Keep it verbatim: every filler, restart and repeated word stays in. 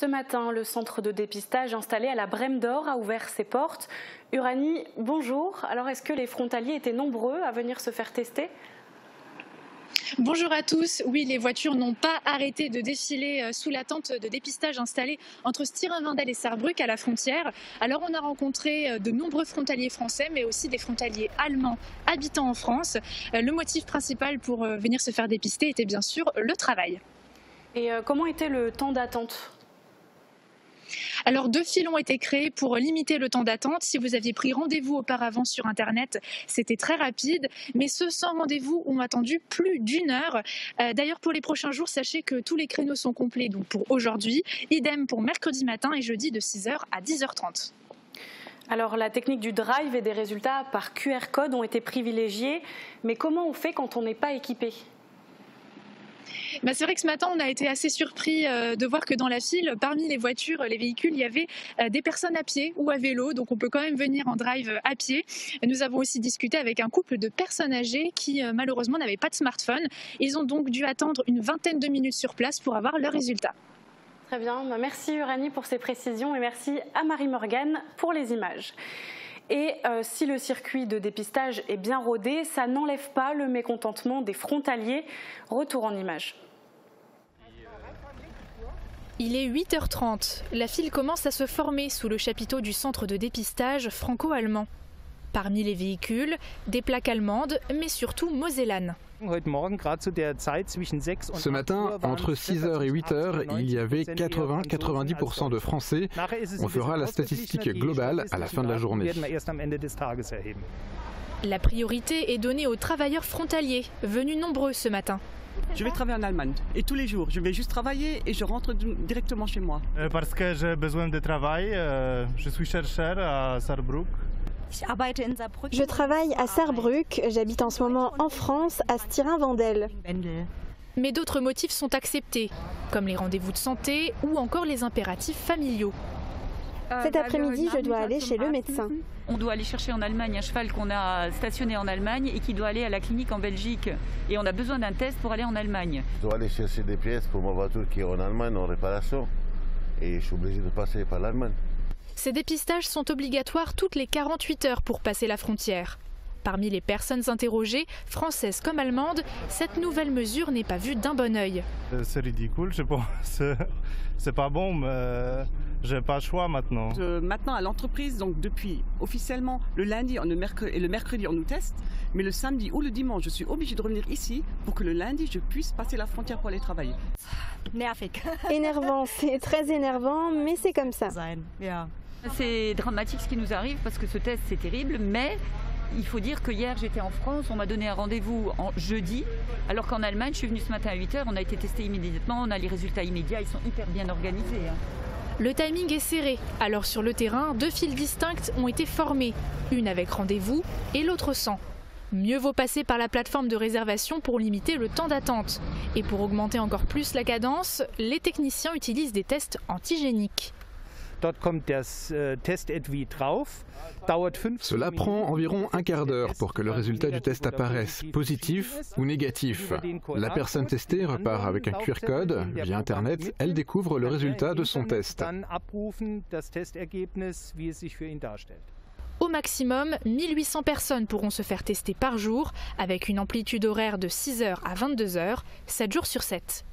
Ce matin, le centre de dépistage installé à la Brême d'Or a ouvert ses portes. Uranie, bonjour. Alors, est-ce que les frontaliers étaient nombreux à venir se faire tester ? Bonjour à tous. Oui, les voitures n'ont pas arrêté de défiler sous la tente de dépistage installée entre Stiring-Wendel et Sarrebruck à la frontière. Alors on a rencontré de nombreux frontaliers français, mais aussi des frontaliers allemands habitant en France. Le motif principal pour venir se faire dépister était bien sûr le travail. Et comment était le temps d'attente ? Alors, deux files ont été créées pour limiter le temps d'attente. Si vous aviez pris rendez-vous auparavant sur Internet, c'était très rapide. Mais ceux sans rendez-vous ont attendu plus d'une heure. Euh, D'ailleurs, pour les prochains jours, sachez que tous les créneaux sont complets. Donc pour aujourd'hui, idem pour mercredi matin et jeudi de six heures à dix heures trente. Alors, la technique du drive et des résultats par Q R code ont été privilégiés. Mais comment on fait quand on n'est pas équipé ? Ben c'est vrai que ce matin, on a été assez surpris de voir que dans la file, parmi les voitures, les véhicules, il y avait des personnes à pied ou à vélo. Donc, on peut quand même venir en drive à pied. Nous avons aussi discuté avec un couple de personnes âgées qui, malheureusement, n'avaient pas de smartphone. Ils ont donc dû attendre une vingtaine de minutes sur place pour avoir leurs résultats. Très bien. Merci, Uranie, pour ces précisions et merci à Marie-Morgane pour les images. Et euh, si le circuit de dépistage est bien rodé, ça n'enlève pas le mécontentement des frontaliers. Retour en images. Il est huit heures trente. La file commence à se former sous le chapiteau du centre de dépistage franco-allemand. Parmi les véhicules, des plaques allemandes, mais surtout mosellanes. Ce matin, entre six heures et huit heures, il y avait quatre-vingts à quatre-vingt-dix pour cent de Français. On fera la statistique globale à la fin de la journée. La priorité est donnée aux travailleurs frontaliers, venus nombreux ce matin. Je vais travailler en Allemagne, et tous les jours. Je vais juste travailler et je rentre directement chez moi. Parce que j'ai besoin de travail, je suis chercheur à Sarrebruck. Je travaille à Sarrebruck, j'habite en ce moment en France, à Stiring-Wendel. Mais d'autres motifs sont acceptés, comme les rendez-vous de santé ou encore les impératifs familiaux. Cet après-midi, je dois aller chez le médecin. On doit aller chercher en Allemagne un cheval qu'on a stationné en Allemagne et qui doit aller à la clinique en Belgique. Et on a besoin d'un test pour aller en Allemagne. Je dois aller chercher des pièces pour ma voiture qui est en Allemagne en réparation. Et je suis obligé de passer par l'Allemagne. Ces dépistages sont obligatoires toutes les quarante-huit heures pour passer la frontière. Parmi les personnes interrogées, françaises comme allemandes, cette nouvelle mesure n'est pas vue d'un bon œil. C'est ridicule, je pense. C'est pas bon, mais j'ai pas le choix maintenant. Euh, maintenant, à l'entreprise, donc depuis officiellement le lundi on, le mercredi, et le mercredi, on nous teste, mais le samedi ou le dimanche, je suis obligée de revenir ici pour que le lundi, je puisse passer la frontière pour aller travailler. Énervant, c'est très énervant, mais c'est comme ça. C'est dramatique ce qui nous arrive parce que ce test c'est terrible, mais il faut dire que hier j'étais en France, on m'a donné un rendez-vous en jeudi, alors qu'en Allemagne je suis venue ce matin à huit heures, on a été testé immédiatement, on a les résultats immédiats, ils sont hyper bien organisés. Le timing est serré, alors sur le terrain, deux files distinctes ont été formées, une avec rendez-vous et l'autre sans. Mieux vaut passer par la plateforme de réservation pour limiter le temps d'attente. Et pour augmenter encore plus la cadence, les techniciens utilisent des tests antigéniques. Cela prend environ un quart d'heure pour que le résultat du test apparaisse, positif ou négatif. La personne testée repart avec un Q R code. Via Internet, elle découvre le résultat de son test. Au maximum, mille huit cents personnes pourront se faire tester par jour, avec une amplitude horaire de six heures à vingt-deux heures, sept jours sur sept.